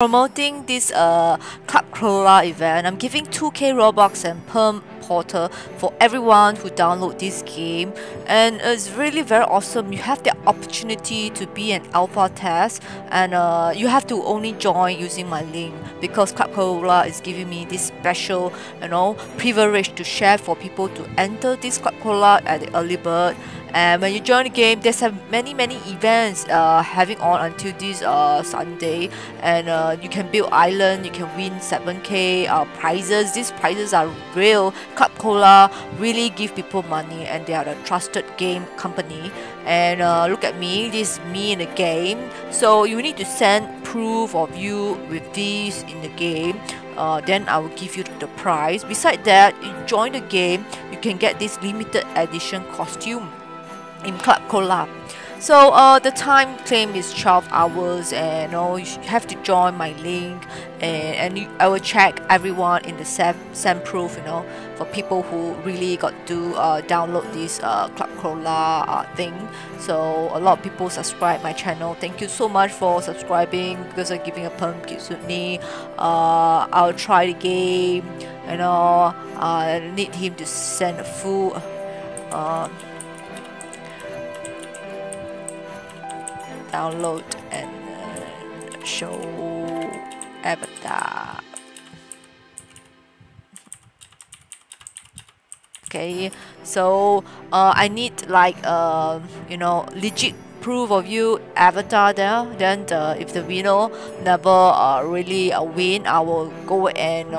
Promoting this Club Crawler event, I'm giving 2k Robux and perm porter for everyone who download this game, and it's really very awesome. You have the opportunity to be an alpha test, and you have to only join using my link because Club Koala is giving me this special, you know, privilege to share for people to enter this Club Koala at the early bird. And when you join the game, there's many events having on until this Sunday, and you can build island, you can win 7k prizes. These prizes are real. Club Koala really give people money, and they are a trusted game company. And look at me, this is me in the game. So you need to send proof of you with these in the game. Then I will give you the prize. Besides that, you join the game, you can get this limited edition costume in Club Koala. So the time claim is 12 hours, and you have to join my link, and I will check everyone in the send proof, for people who really got to download this Club Crawler thing. So a lot of people subscribe my channel. Thank you so much for subscribing, because I'm giving a perm gives with me. I'll try the game, I need him to send a full download and show avatar. Okay, so I need like legit proof of you avatar there. Then if the winner never really win, I will go and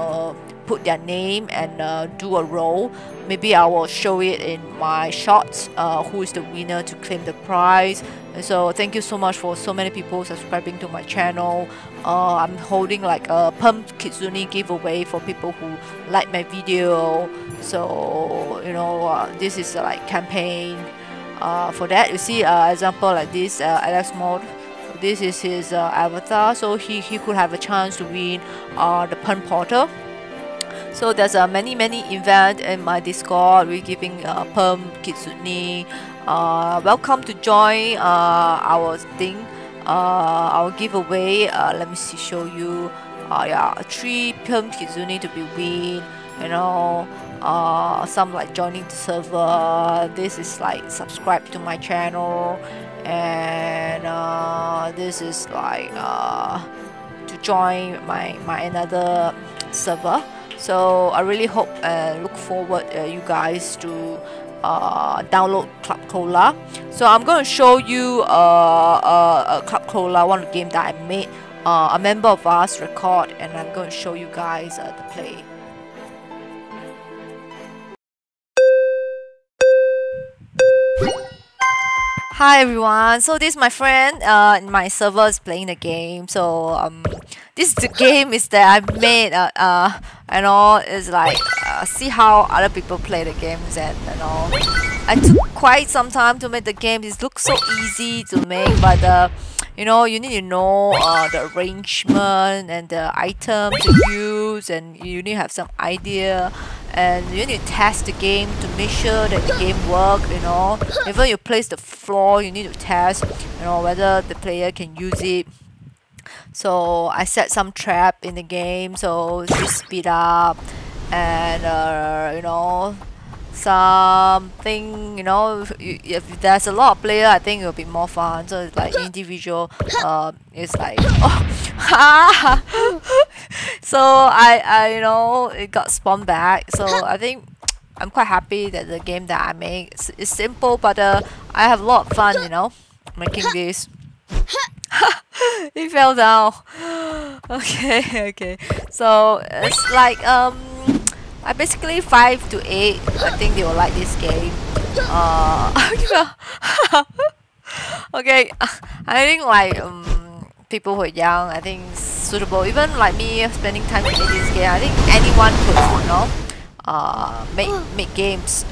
put their name and do a roll. Maybe I will show it in my shots who is the winner to claim the prize. So thank you so much for so many people subscribing to my channel. I'm holding like a perm kitsune giveaway for people who like my video. So this is like campaign for that. You see example like this Alex Mode. This is his avatar, so he could have a chance to win the perm porter. So there's many event in my Discord. We're giving perm kitsune. Welcome to join our thing, our giveaway. Let me see, show you. Yeah, 3 perm kitsune to be win. Some like joining the server. This is like subscribe to my channel, and this is like to join my another server. So I really hope and look forward you guys to download Club Koala. So I'm going to show you Club Koala, one game that I made. A member of us record, and I'm going to show you guys the play. Hi everyone, so this is my friend in my server is playing the game. So this is the game is that I've made. It's like see how other people play the games, and I took quite some time to make the game. It looks so easy to make, but you need to know the arrangement and the item to use, and you need to have some idea, and you need to test the game to make sure that the game works. Even you place the floor, you need to test whether the player can use it. So I set some trap in the game, so just speed up, and something, if there's a lot of player, I think it'll be more fun. So it's like individual, it's like so I it got spawned back. So I think I'm quite happy that the game that I make is simple, but I have a lot of fun, making this. He fell down. Okay. So it's like I basically 5 to 8. I think they will like this game. Okay. I think like people who are young, I think suitable. Even like me, spending time to make this game. I think anyone could, make games.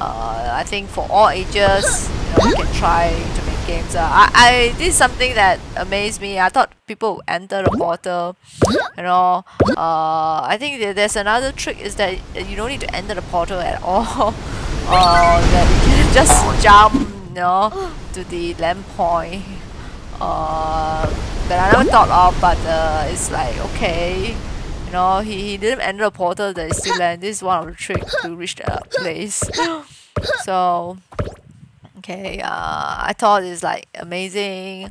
I think for all ages, you can try to make games. This is something that amazed me. I thought people would enter the portal, I think there's another trick is that you don't need to enter the portal at all. That you can just jump, to the lamp point. that I never thought of, but it's like, okay, you know, he didn't enter the portal that is still land. This is one of the tricks to reach the place. So okay, I thought it's like amazing.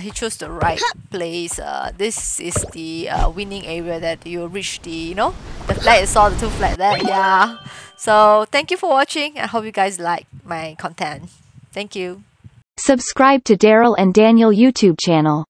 He chose the right place. This is the winning area that you reach the, you know, the flag. You saw the two flag there, yeah. So thank you for watching. I hope you guys like my content. Thank you. Subscribe to Daryl and Daniel YouTube channel.